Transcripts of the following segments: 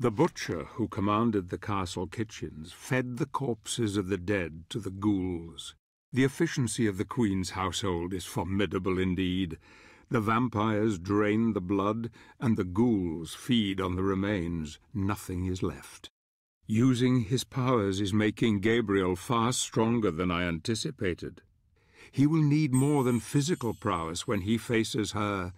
The butcher who commanded the castle kitchens fed the corpses of the dead to the ghouls. The efficiency of the Queen's household is formidable indeed. The vampires drain the blood, and the ghouls feed on the remains. Nothing is left. Using his powers is making Gabriel far stronger than I anticipated. He will need more than physical prowess when he faces her.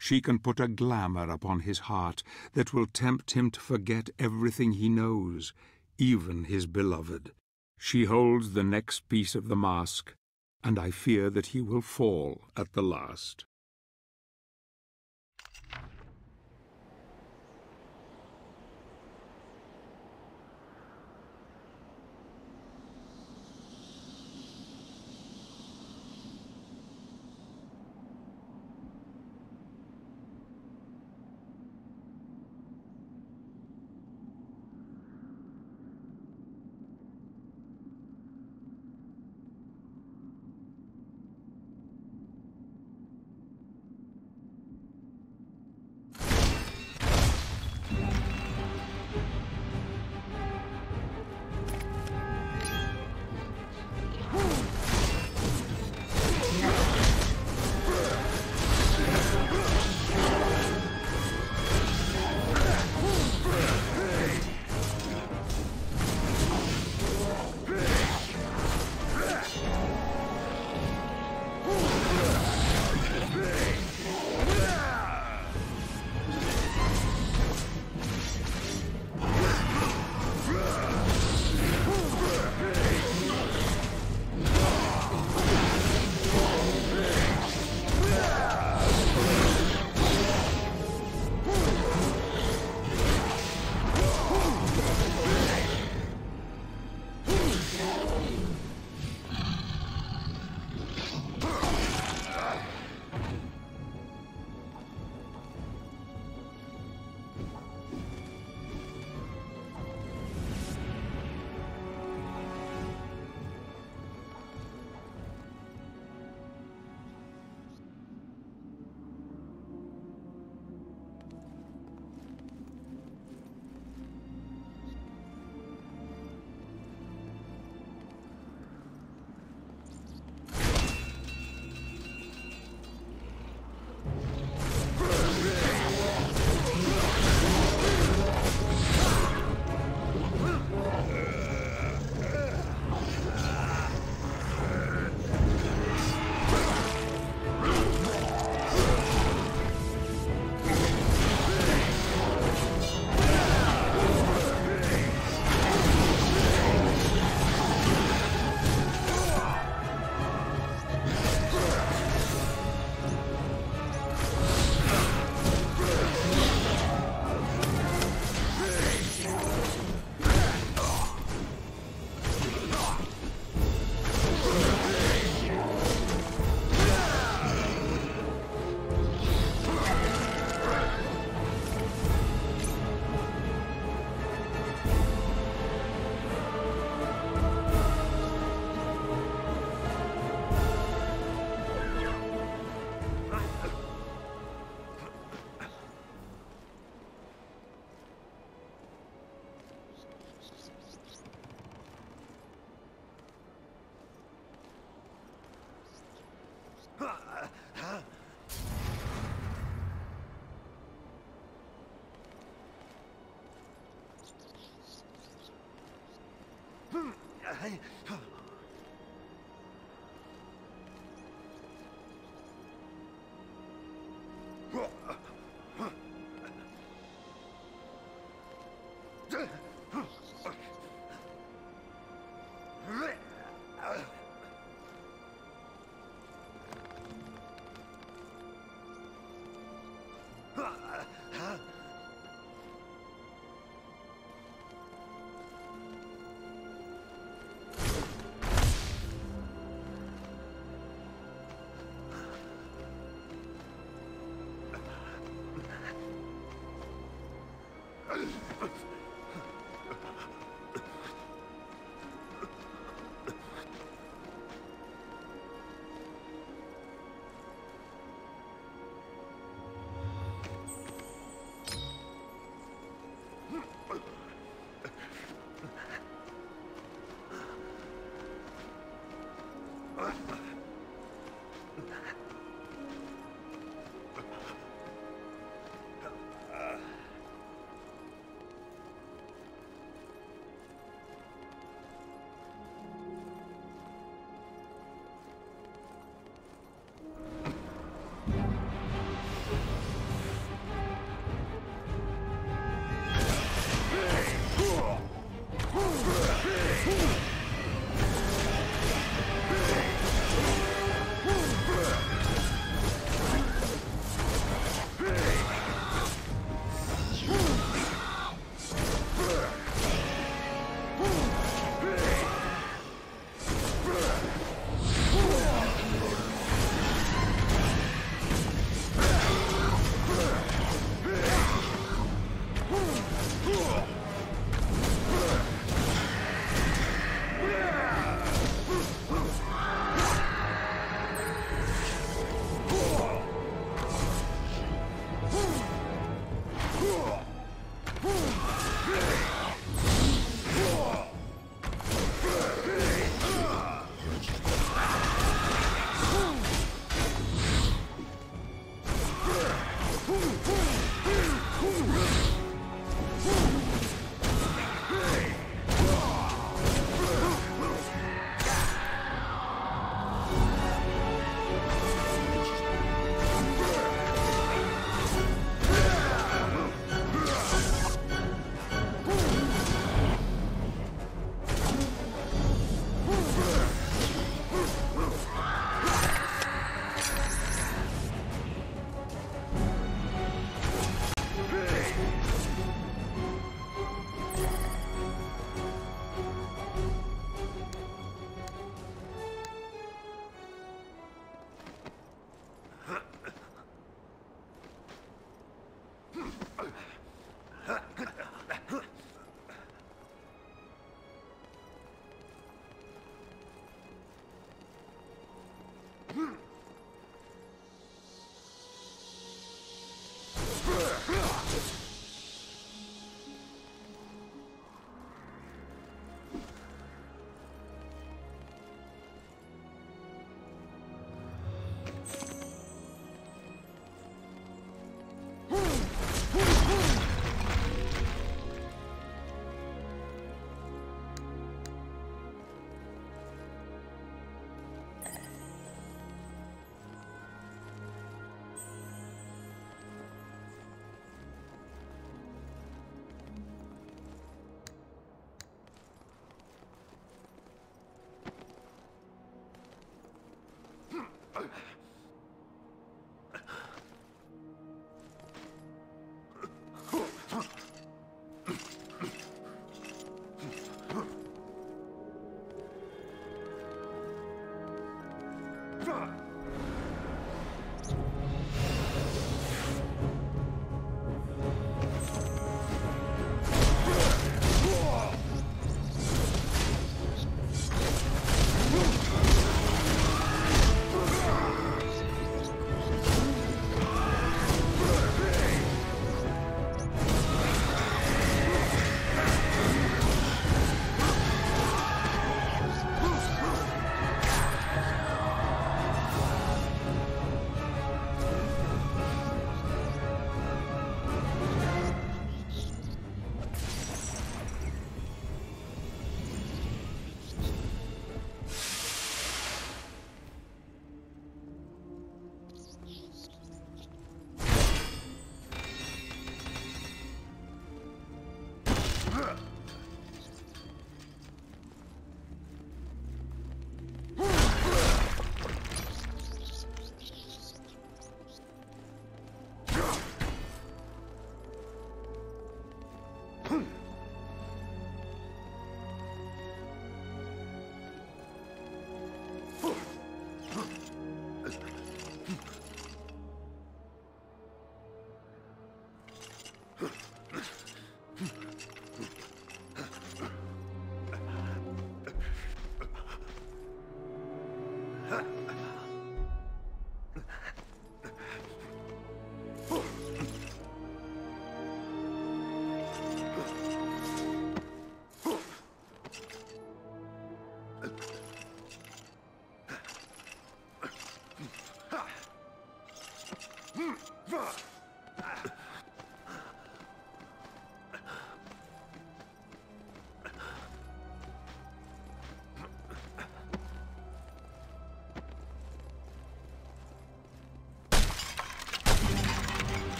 She can put a glamour upon his heart that will tempt him to forget everything he knows, even his beloved. She holds the next piece of the mask, and I fear that he will fall at the last.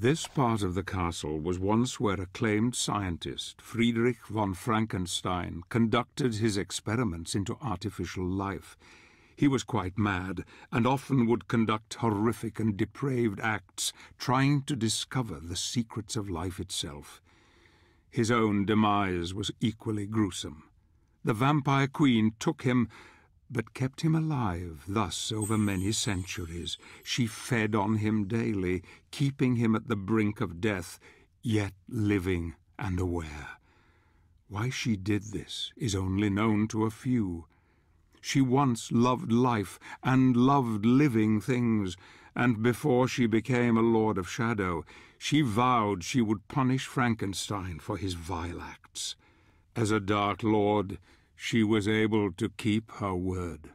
This part of the castle was once where acclaimed scientist Friedrich von Frankenstein conducted his experiments into artificial life. He was quite mad, and often would conduct horrific and depraved acts, trying to discover the secrets of life itself. His own demise was equally gruesome. The vampire queen took him, but kept him alive thus over many centuries. She fed on him daily, keeping him at the brink of death, yet living and aware. Why she did this is only known to a few. She once loved life and loved living things, and before she became a Lord of Shadow, she vowed she would punish Frankenstein for his vile acts. As a Dark Lord, she was able to keep her word.